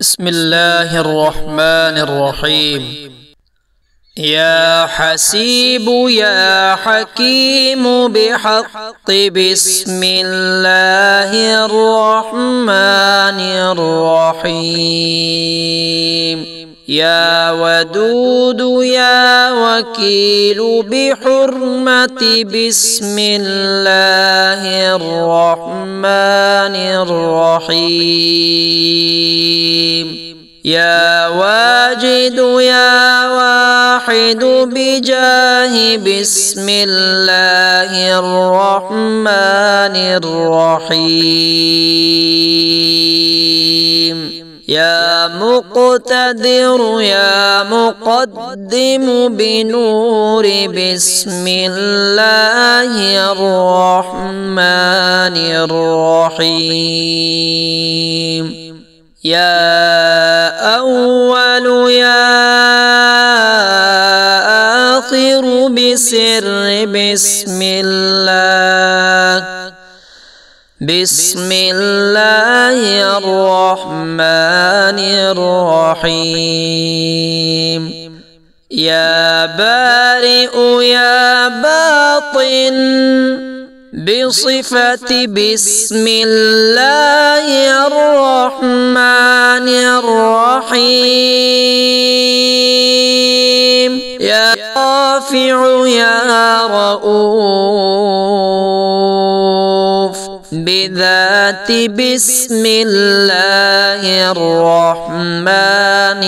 بسم الله الرحمن الرحيم يا حسيب يا حكيم بحق بسم الله الرحمن الرحيم يا ودود يا وكيل بحرمة بسم الله الرحمن الرحيم يا واجد يا واحد بجاه بسم الله الرحمن الرحيم يا مقتدر يا مقدم بنور بسم الله الرحمن الرحيم يا أول يا آخر بسر بسم الله بسم الله الرحمن الرحيم يا بارئ يا باطن بصفة بسم الله الرحمن الرحيم يا رافع يا رؤوف بذات بسم الله الرحمن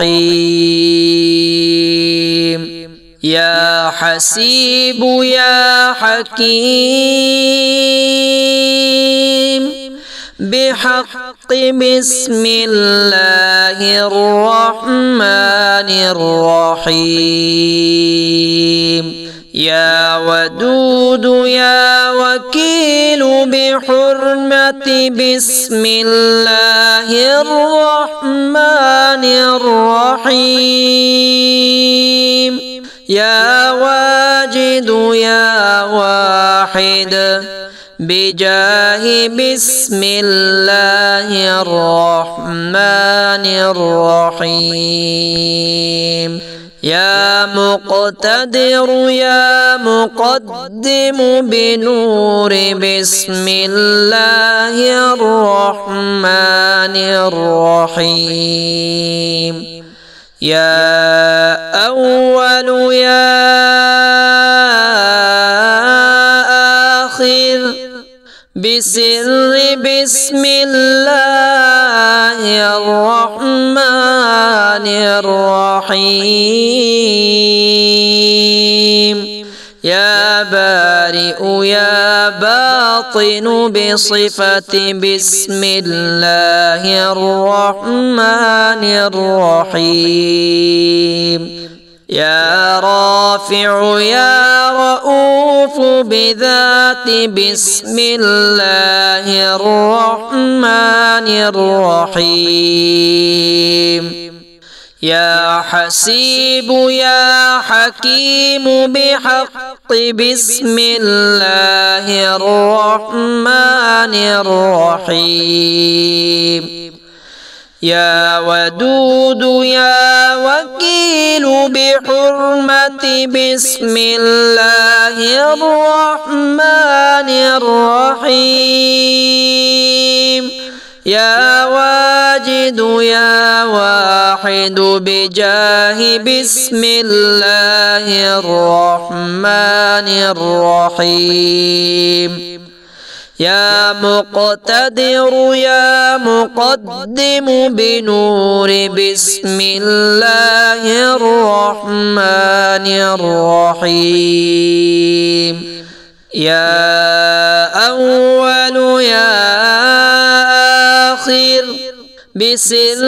الرحيم يا حسيب يا حكيم بحق بسم الله الرحمن الرحيم يا ودود يا وكيل بحرمة بسم الله الرحمن الرحيم يا واجد يا واحد بجاه بسم الله الرحمن الرحيم يا مقتدر يا مقدم بنور بسم الله الرحمن الرحيم يا أول يا آخر بسر بسم الله الرحمن الرحيم يا بارئ يا باطن بصفة بسم الله الرحمن الرحيم يا رافع يا رؤوف بذات بسم الله الرحمن الرحيم يا حسيب يا حكيم بحق بسم الله الرحمن الرحيم يا ودود يا وكيل بحرمة بسم الله الرحمن الرحيم يا واجد يا واحد بجاه بسم الله الرحمن الرحيم يا مقتدر يا مقدم بنور بسم الله الرحمن الرحيم يا أول يا آخر بسر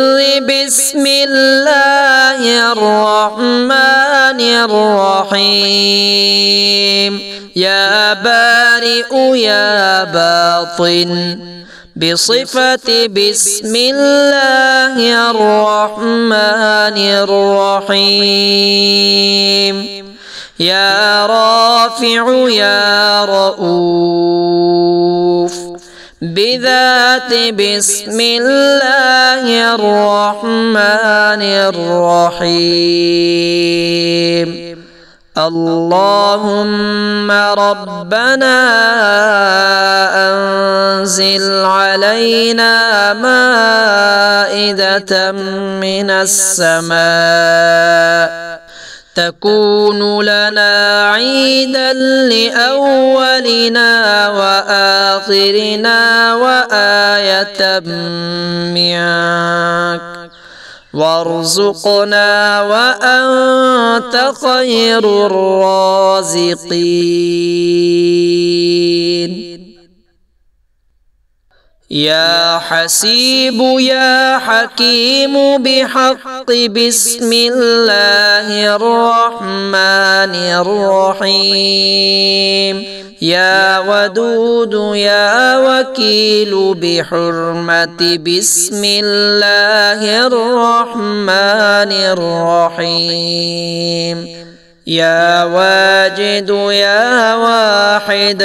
بسم الله الرحمن الرحيم يا بارئ يا باطن بصفة بسم الله الرحمن الرحيم يا رافع يا رؤوف بذات بسم الله الرحمن الرحيم. اللهم ربنا أنزل علينا مائدة من السماء تكون لنا عيدا لأولنا وآخرنا وآية منك وارزقنا وأنت خير الرازقين. يا حسيب يا حكيم بحق بسم الله الرحمن الرحيم. يا ودود يا وكيل بحرمة بسم الله الرحمن الرحيم. يا واجد يا واحد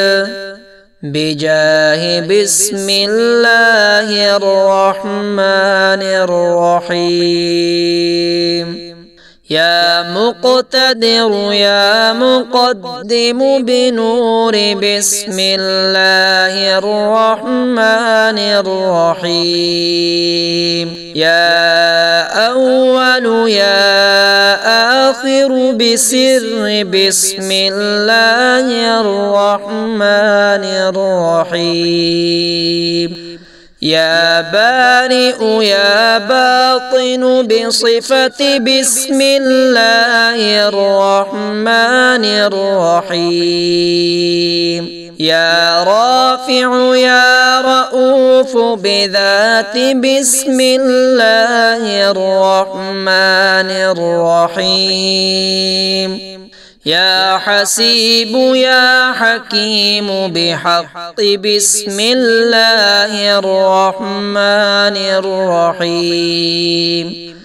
بجاه بسم الله الرحمن الرحيم. يا مقتدر يا مقدم بنور بسم الله الرحمن الرحيم. يا أول يا آخر بسر بسم الله الرحمن الرحيم. يا بارئ يا باطن بصفة بسم الله الرحمن الرحيم. يا رافع يا رؤوف بذات بسم الله الرحمن الرحيم. يا حسيب يا حكيم بحق بسم الله الرحمن الرحيم.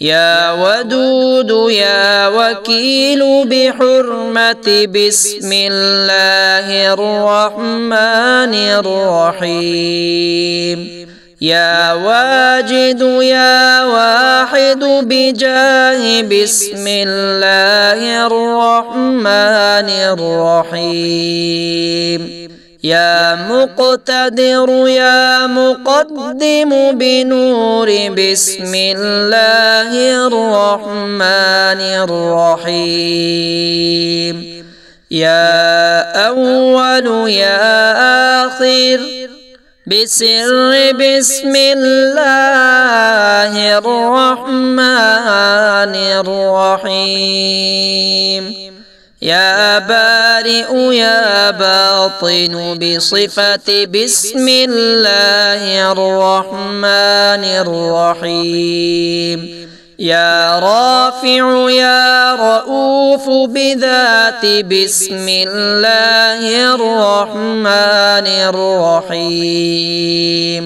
يا ودود يا وكيل بحرمة بسم الله الرحمن الرحيم. يا واجد يا واحد بجاه بسم الله الرحمن الرحيم. يا مقتدر يا مقدم بنور بسم الله الرحمن الرحيم. يا أول يا آخر بسر بسم الله الرحمن الرحيم. يا بارئ يا باطن بصفة بسم الله الرحمن الرحيم. يا رافع يا رؤوف بذات بسم الله الرحمن الرحيم.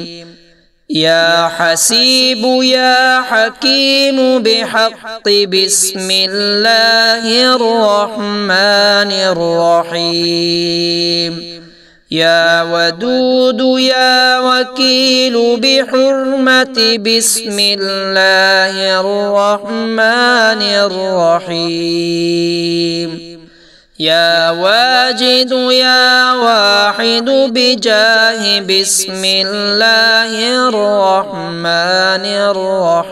يا حسيب يا حكيم بحق بسم الله الرحمن الرحيم. يا ودود يا وكيل بحرمة بسم الله الرحمن الرحيم. يا واجد يا واحد بجاه بسم الله الرحمن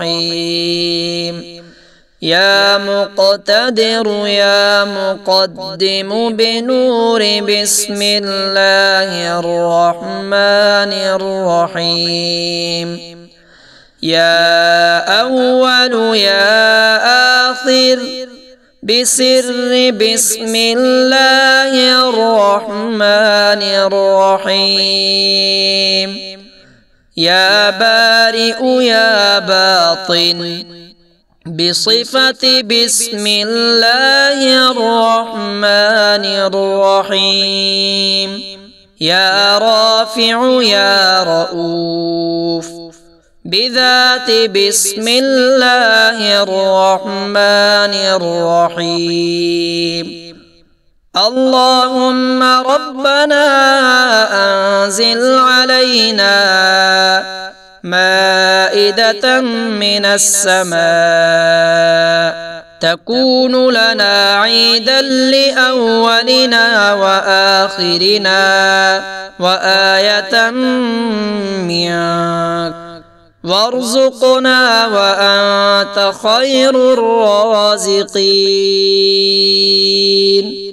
الرحيم. يا مقتدر يا مقدم بنور بسم الله الرحمن الرحيم. يا أول يا آخر بسر بسم الله الرحمن الرحيم. يا بارئ يا باطن بصفة بسم الله الرحمن الرحيم. يا رافع يا رؤوف بذات بسم الله الرحمن الرحيم. اللهم ربنا أنزل علينا مائدة من السماء تكون لنا عيدا لأولنا وآخرنا وآية منك وارزقنا وأنت خير الرازقين.